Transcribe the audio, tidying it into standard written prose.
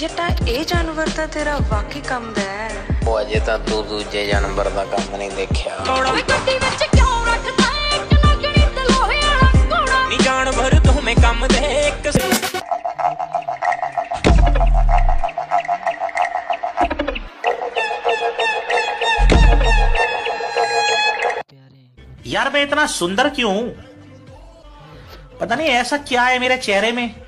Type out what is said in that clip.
ये ए जानवर तो तेरा वाकई कम दा है। वो अजे तो तू दूजे जानवर का कम नहीं देखा। नी जानवर तुम्हें कम देख। यार मैं इतना सुंदर क्यों हूं? पता नहीं ऐसा क्या है मेरे चेहरे में।